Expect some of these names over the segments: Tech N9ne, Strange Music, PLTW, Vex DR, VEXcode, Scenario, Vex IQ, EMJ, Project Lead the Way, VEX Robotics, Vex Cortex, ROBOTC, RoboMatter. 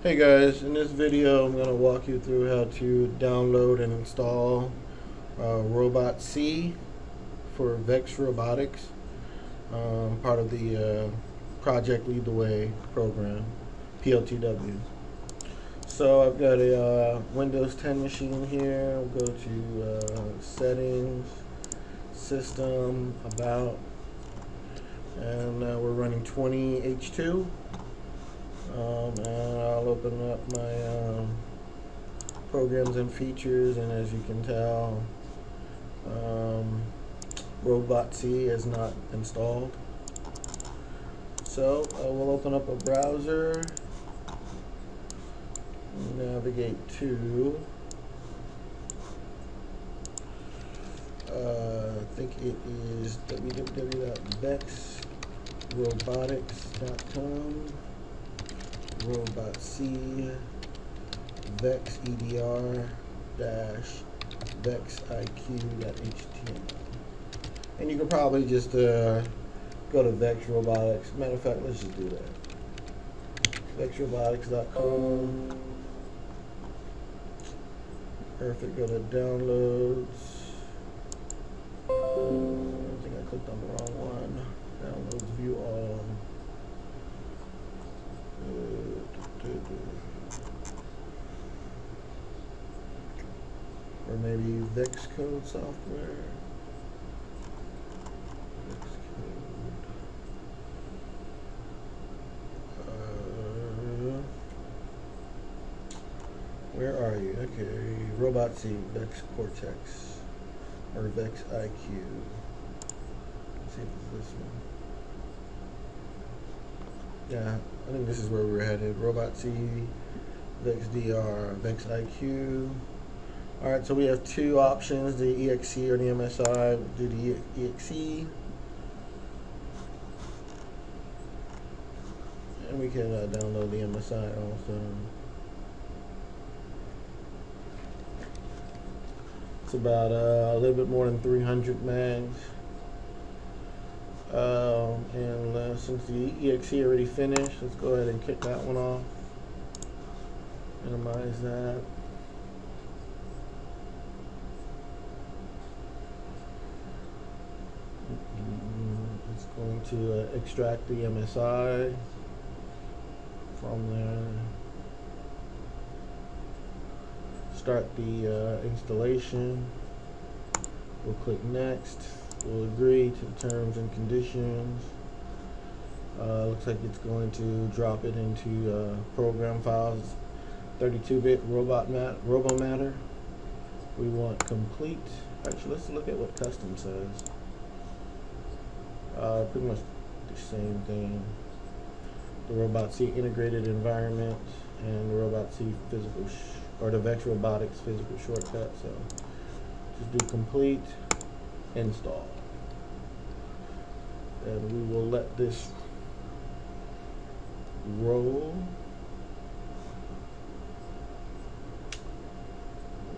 Hey guys, in this video I'm going to walk you through how to download and install Robot C for VEX Robotics, part of the Project Lead the Way program, PLTW. So I've got a Windows 10 machine here. I'll go to Settings, System, About, and we're running 20H2. And I'll open up my programs and features, and as you can tell, Robot C is not installed. So I will open up a browser, navigate to, I think it is www.vexrobotics.com. Robot C, Vex EDR Vex IQ.html, and you can probably just go to VEX Robotics. Matter of fact, let's just do that. VEXrobotics.com. Perfect. Go to downloads. I think I clicked on the wrong one. Downloads. View all. Or maybe VEXcode software. VEXcode. Where are you? Okay, Robot C, Vex Cortex, or Vex IQ. Let's see if it's this one. Yeah, I think this is where we're headed. Robot C, Vex DR, Vex IQ. All right, so we have two options, the EXE or the MSI. We'll do the EXE. And we can download the MSI also. It's about a little bit more than 300 megs. And since the EXE already finished, let's go ahead and kick that one off. Minimize that. It's going to extract the MSI from there. Start the installation. We'll click next. We'll agree to the terms and conditions. Looks like it's going to drop it into program files, 32-bit RoboMatter. We want complete. Actually, let's look at what custom says. Pretty much the same thing. The Robot C integrated environment and the Robot C physical, or the VEX Robotics physical shortcut. So just do complete. Install, and we will let this roll.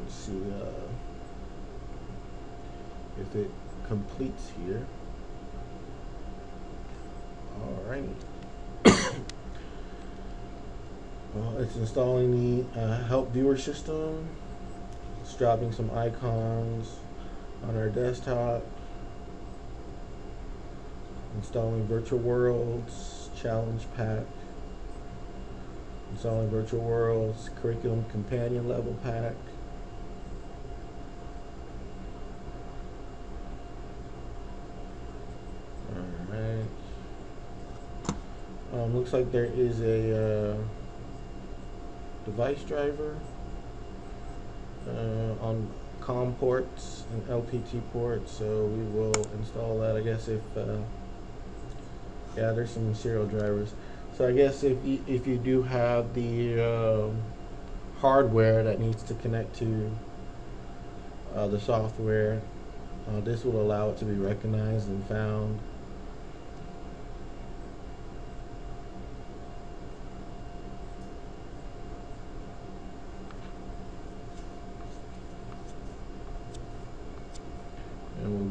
Let's see if it completes here. All right. Well, it's installing the help viewer system. It's dropping some icons on our desktop, installing virtual worlds, challenge pack, installing virtual worlds, curriculum companion level pack, alright, looks like there is a device driver on COM ports and LPT ports, so we will install that. I guess if yeah, there's some serial drivers. So I guess if you do have the hardware that needs to connect to the software, this will allow it to be recognized and found.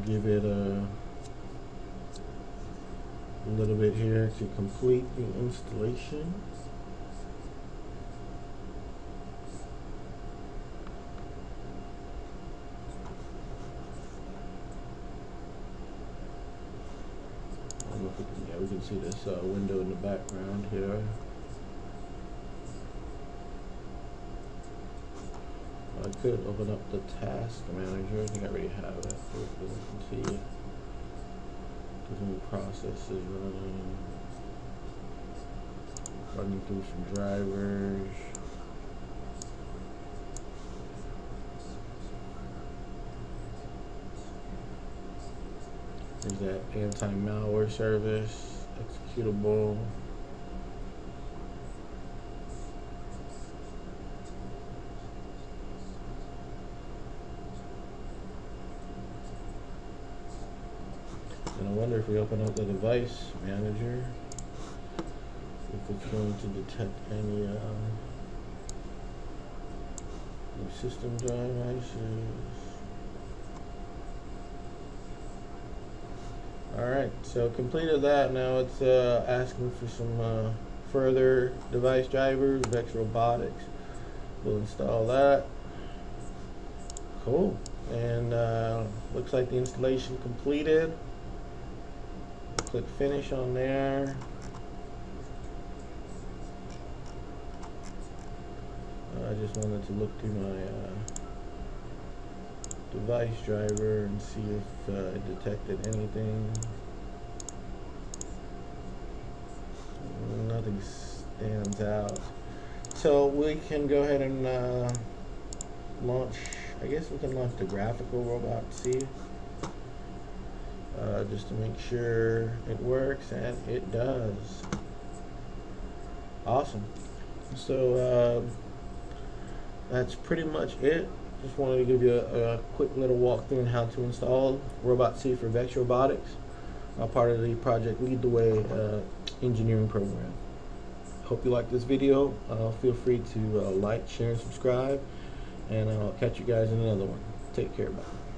Give it a little bit here to complete the installation. see this window in the background here. I could open up the task manager. I think I already have it. You can see different processes running through some drivers. There's that anti-malware service, executable. And I wonder if we open up the device manager, if it's going to detect any system devices. Alright, so completed that. Now it's asking for some further device drivers. VEX Robotics, we'll install that. Cool, and looks like the installation completed. Click finish on there. I just wanted to look through my device driver and see if it detected anything. Nothing stands out. So we can go ahead and launch, I guess we can launch the graphical robot C just to make sure it works, and it does. Awesome. So that's pretty much it. Just wanted to give you a quick little walkthrough on how to install Robot C for VEX Robotics, a part of the Project Lead the Way engineering program. Hope you like this video. Feel free to like, share, and subscribe, and I'll catch you guys in another one. Take care. Bye.